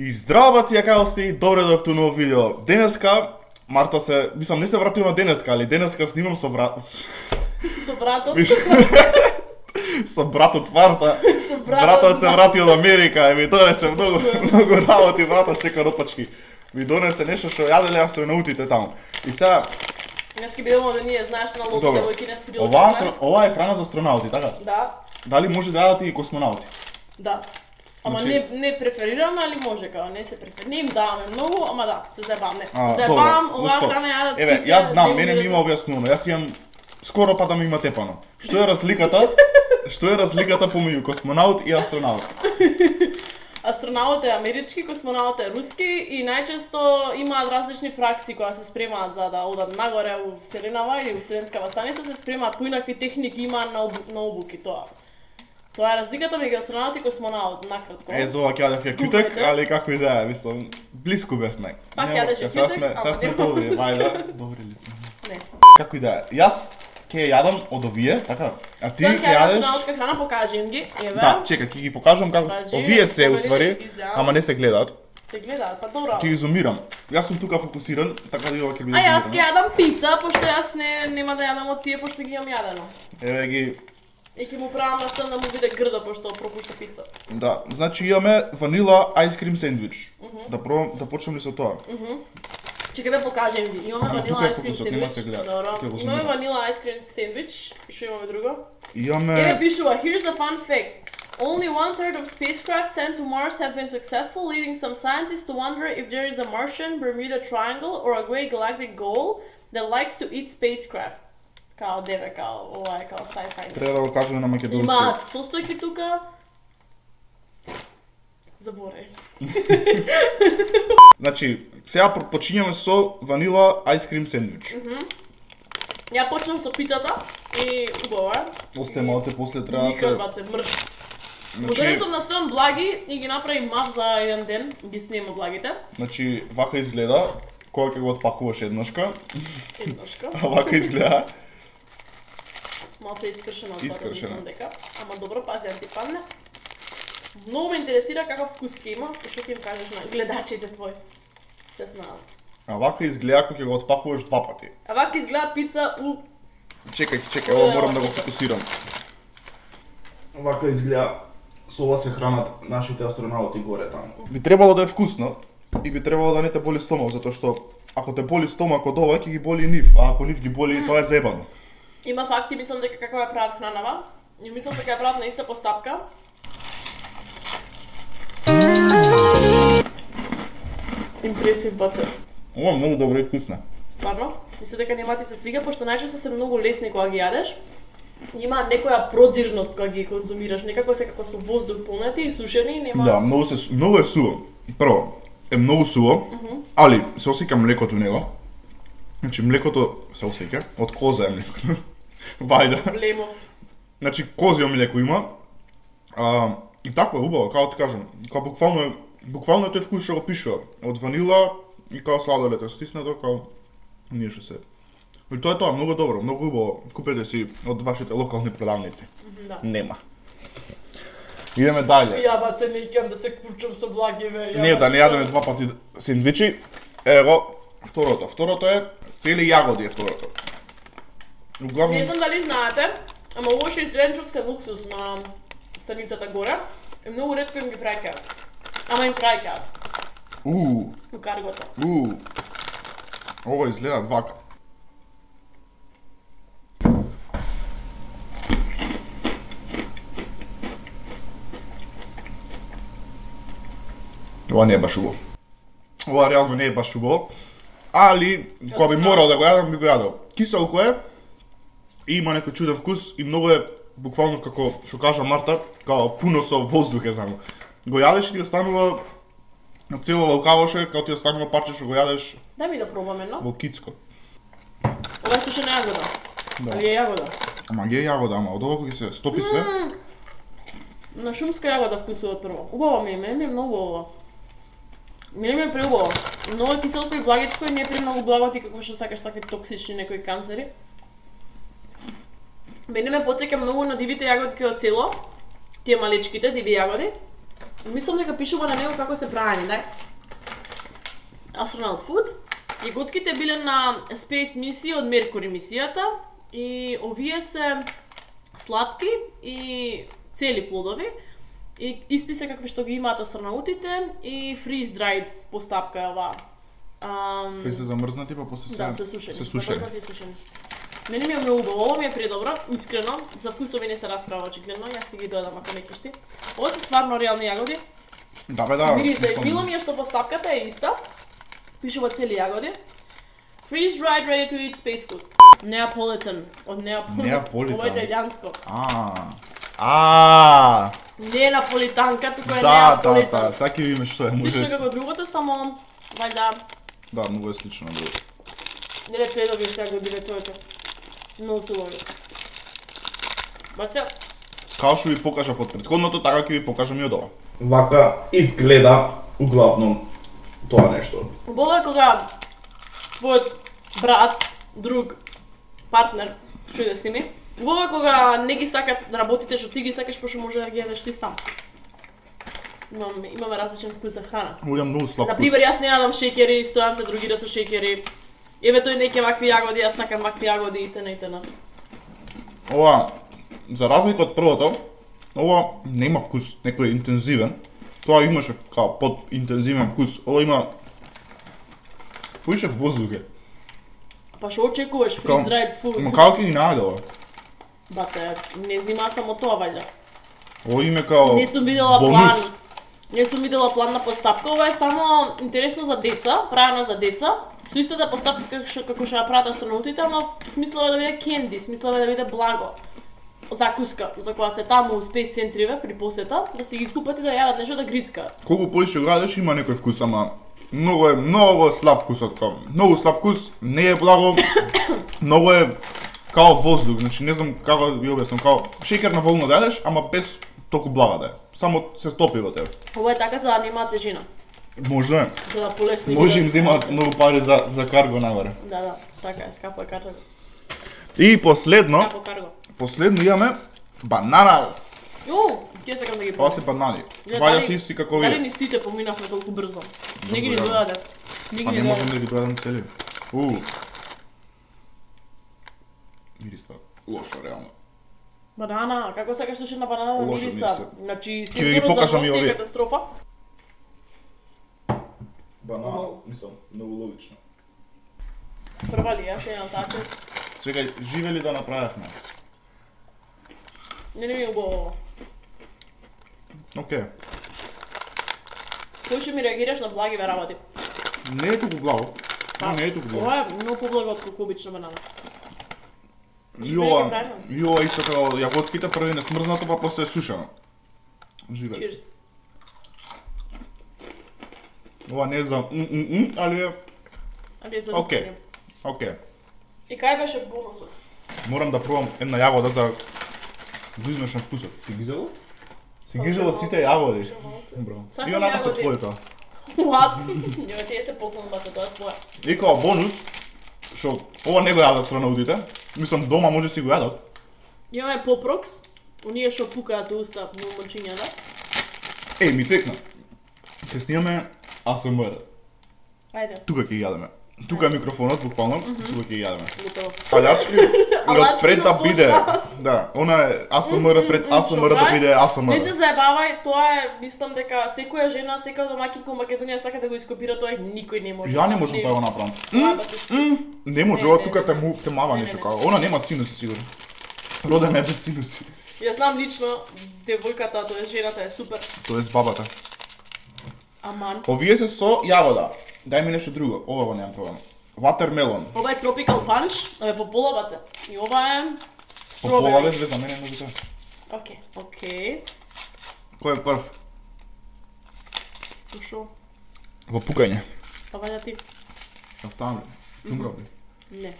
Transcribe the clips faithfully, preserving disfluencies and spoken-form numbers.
И здраваци, ја каости, и добре дојдовте у ново видео. Денеска, Марта се, мислам, не се вратувам денеска, али денеска снимам со брат... Со братот? Со братот Марта. Со братот, братот се врати од Америка, и ми донесе многу, многу работи, братот чека ропачки. Ми донесе нешто што јаделе астронаутите таму. И сега... Днес ќе бидемо да ние знаеш на логот да војкинат прилучи. Ова, ова е храна за астронаути, така? Да. Дали може да јадат и космонаути? Да. Ама значи... не, не преферираме, али може, као, не се преферираме, не им даваме многу, ама да, се заебавам, не. А, заебавам, оваа храна јадат цикла... Еве, јас знам, мене ми има објаснувано, јас имам скоро па да ми има тепано. Што е разликата, што е разликата помеѓу космонаут и астронаут? Астронаут е амерички, космонаут е руски и најчесто имаат различни пракси која се спремаат за да одат нагоре у Вселенава или у Вселенскава станица, се спремаат поинакви техники има на, обу... на обуки, тоа. Тоа е разликата меѓу астронаут и космонаут, накратко. Е, зова ќе јадев ја кјутек, али како и да е, мислам, блиску бевме. Пак јадеш ја кјутек, ама сме добри, вајда, добри ли сме? Не. Како и да е, јас ќе јадам од овие, така, а ти ќе јадеш... Астронаутска храна, покажем ги, еве. Да, чека, ќе ги покажам како... Овие се, уствари, ама не се гледаат. Се гледаат, па добро. Ќе ги зумирам. Јас сум тука фокусиран, така да ова ќе биде зумирано. А јас ќе јадам пица, пошто јас нема да јадам од тие, пошто ги имам јадено. Еве ги и ќе му правам настан да му биде грдо, пошто пропушта пица. Да, значи имаме ванила ајскрим сендвич. Uh -huh. Да пробам, да почнем ли со тоа? Uh -huh. Чекај да покажем ви. Имаме а, ванила ајскрим сендвич. Добро. Имаме ванила ајскрим сендвич. И што имаме друго? Имаме... Еве пишува, here's a fun fact. Only one third of spacecraft sent to Mars have been successful, leading some scientists to wonder if there is a Martian, Bermuda triangle or a great galactic goal that likes to eat spacecraft. Као деве, као, ова е као sci-fi. Треба да го кажеме на македонски. Имаат состојки тука. Заборев. Значи, сега почињаме со ванила ајскрим сендвич. Ја почнам со пицата и убаво е. Остај малце, после треба да се... Никаква се мрш. Подресам настојам благи и ги направим маф за еден ден. Ги снима благите. Значи, вака изгледа. Кога ќе го отпакуваш еднашка. Еднашка. А вака изгледа. Малце искршена, искршена. Дека, ама добро, пази, да ти падне. Много ме интересира каков вкус ќе има, и што ќе им кажеш на гледачите твои. Се знаам. А вака изгледа кога ќе го отпакуваш два пати. А вака изгледа пица у... Чекај, чекај, ова морам да го фокусирам. Вака изгледа, со ова се хранат нашите астронаути горе таму. Би требало да е вкусно, и би требало да не те боли стомак, затоа што ако те боли стомак од ова, ќе ги боли нив, а ако нив ги боли, тоа е заебано. Има факти, мислам дека како ја прават хранава, и мислам дека ја прават на иста постапка. Импресив бацер. Ова е многу добро и вкусно. Стварно, мисля дека нема ти се свига, пошто најчесто се многу лесни кога ги јадеш. Има некоја продзирност кога ги конзумираш, некако се како со воздух полнети и сушени, нема... Да, многу, се, многу е суво. Прво, е многу суво, uh -huh. али се осеќа млекото у него. Значи, млекото се осеќа, од коза е млекото. Вајда. Блемо. Значи, козио млеко има. А, и такво е убаво, како ти кажам. Како буквално е, буквално е тој вкус што го пишува. Од ванила и како сладолет е стиснато, како ние што се. И тоа е тоа, многу добро, многу убаво. Купете си од вашите локални продавници. Да. Нема. Идеме дајле. Ја баце не икем да се курчам со благи, бе. Не, да не јадеме два пати сендвичи. Его, второто. Второто е цели јагоди е второто. Углавно... Не знам дали знаете, ама лоши изренчок се луксус на станицата горе. И многу ретко им ги праќаат. Ама им праќаат. Уу. У каргото. Уу. Ова изгледа вака. Ова не е баш убаво. Ова реално не е баш убаво. Али, кога би морал да го јадам, би го јадал. Киселко е, и има некој чуден вкус, и многу е, буквално како што кажа Марта, као пуно со воздух е само. Го јадеш и ти останува, на цело валкаваше, као ти останува парче што го јадеш... Дай ми да пробам едно. Валкицко. Ова е сушена јагода. Да. Али е јагода. Ама ги е јагода, ама од ова кој се стопи све. На шумска јагода вкусува прво. Убаво ми е, мене е многу ова. Мене ми е преубаво. Много е киселко и влагечко и не е премногу благо ти какво што сакаш такви токсични некои канцери. Мене ме потсеќа многу на дивите јагодки од село. Тие малечките диви јагоди. Мислам дека пишува на него како се праени, да? Astronaut Food. Јаготките биле на Space мисија од Mercury мисијата и овие се сладки и цели плодови и исти се какви што ги имаат астронаутите и freeze dried постапка е оваа. Um, кои се замрзнати па после се, да, се сушени. Се сушени. Замрзнати и сушени. Мене ми е многу убаво, ово ми е предобро, искрено, за вкусови не се расправа очигледно, јас ке ги дојдам ако не кешти. Ово се стварно реални јагоди. Да бе, да. Мириза, мило ми е што постапката е иста. Пишува цели јагоди. Freeze dried ready to eat space food. Neapolitan, од Неаполитан. Ово е италијанско. Аа. Аа. Не е наполитанка, туку е неаполитан. Да, да, да, саки ви име што е. Слично како другото, само, вајда... Да, много е слично друго. Не ле предоби сега го диве, много се лови. Бате? Као што ви покажа под предходното, така ќе ви покажам и од ова. Вака изгледа, углавно, тоа нешто. Убаво е кога твојот брат, друг, партнер, што да си ми, убаво е кога не ги сакат работите што ти ги сакаш, пошто може да ги јадеш ти сам. Имаме, имаме различен вкус за храна. Уѓам многу слаб вкус. Например, јас не јадам шекери, стојам се другира со шекери. Еве тој неке вакви јагоди, јас сакам вакви јагоди и тена и тена. Ова, за разлика од првото, ова нема вкус, некој интензивен. Тоа имаше како под интензивен вкус. Ова има поише воздух. Па што очекуваш, freeze dried food? Ма како ќе ги најде ова? Бате, не зимаат само тоа ваља. Ова име како бонус. Не сум видела план. Не сум видела план на постапка, ова е само интересно за деца, правена за деца. Со истата постапка како што ја прават астронаутите, ама смислава да биде кенди, смислава да биде благо. Закуска, за која се таму у Space Центриве при посета, да се ги купат и да јадат нешто да грицкаат. Колку поише градеш има некој вкус, ама многу е, многу слаб вкусот као. Многу слаб вкус, не е благо, многу е као воздух, значи не знам како ви објаснам, као шекер на волно да јадеш, ама без толку блага да е. Само се стопи во тебе. Ова е така за да не имаат тежина. Може. За да полесни. Може им земаат многу пари за, за карго наваре. Да, да, така е, скапо е карго. И последно, скапо карго. Последно имаме бананас. Јоу, ќе сакам да ги пробам. Ова се банани. Ваја се исти како вие. Дали ни сите поминавме толку брзо? Не ги ни дојаде. А не можам да ги дојадам цели. Уу. Мириса, лошо реално. Банана, како сакаш слушаш на банана да мириса? Значи, сигурно за гости е катастрофа. Банана, мислам, много логично. Прва ли, јас јадам така. Чекај, живе ли да направевме? Не, не ми е убаво. Океј. Кој што ми реагираш на благи веравати? Не е толку благо. Не е толку благо. Ова е многу поблаго од колку обична банана. Јоа, јоа исто како јаготките, први не смрзнато, па после е сушено. Живе. Cheers. Ова не знам, али е... Океј, океј. И кај беше бонусот? Морам да пробам една јагода за близнашен вкусот. Си ги зела? Си ги зела сите јагоди? Браво. И оната се твојата. What? Јоа, тие се поклонбата, тоа е твоја. И као бонус, што ова не го јадат астронаутите, мислам дома може си го јадат. Имаме попрокс, оние што пукаат уста на мочињата. Еј, ми текна. Ке снимаме а ес ем ер. Ајде. Тука ќе јадеме. Тука е микрофонот, буквално, тука ќе јадеме. Алачки, прета биде. Да, она е а ес ем ер пред а ес ем ер да биде а ес ем ер. Не се заебавај, тоа е, мислам дека секоја жена, секоја домакинка во Македонија сака да го ископира тоа и никој не може. Ја не можам да го направам. Не може, ова тука те му те мава нешто како. Она нема синуси сигурно. Родена е без синуси. Јас знам лично девојката, тоа е жената е супер. Тоа е бабата. Аман. Овие се со јагода. Дај ми нешто друго. Ова го немам проблем. Watermelon. Ова е Tropical Punch, е по полабаце. И ова е strawberry. По полабец за мене не може. Океј, океј. Кој е прв? Тушо. Во пукање. Па ваја ти. Оставам. Умрав би. Не.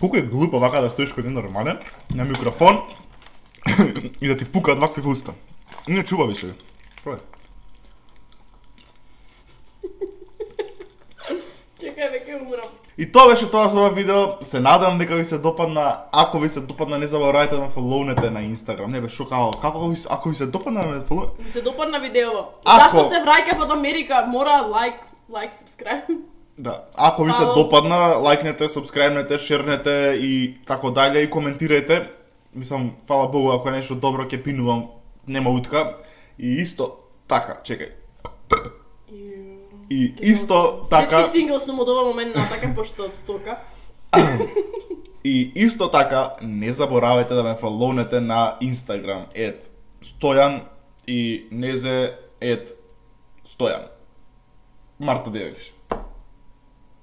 Колко е глупо вака да стоиш кој не нормален на микрофон и да ти пукаат вакви в уста. Не чубави се. Прој. Чекај, веќе умрам. И тоа беше тоа со ова видео. Се надевам дека ви се допадна. Ако ви се допадна, не заборавајте да ме фолоунете на Инстаграм. Не бе шокало. Како ви се, ако ви се допадна, ме фолоу. Ви се допадна видео. Зашто се враќав од Америка, мора лайк, лайк, субскрајб. Да, ако ви се допадна, лайкнете, субскрајбнете, шернете и тако дајле и коментирајте. Мислам, фала Богу, ако е нешто добро ќе пинувам, нема утка. И исто така, чекај. И исто така... Дечки сингл сум од ова момент на така пошто стока. И исто така, не заборавајте да ме фолоунете на Инстаграм. Ет Стојан и Незе ет Стојан. Марта Девелиш.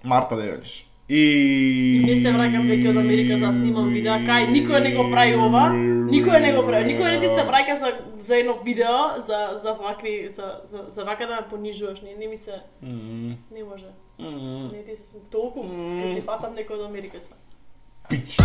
Марта Девелиш. И... Не се враќам веќе од Америка за снимам видео, кај никој не го прави ова, никој не го прави, никој не ти се враќа за за едно видео, за за вакви за за за вака да ме понижуваш, не, не ми се не може. Не ти се толку, ќе се фатам некој од Америка са. Пич.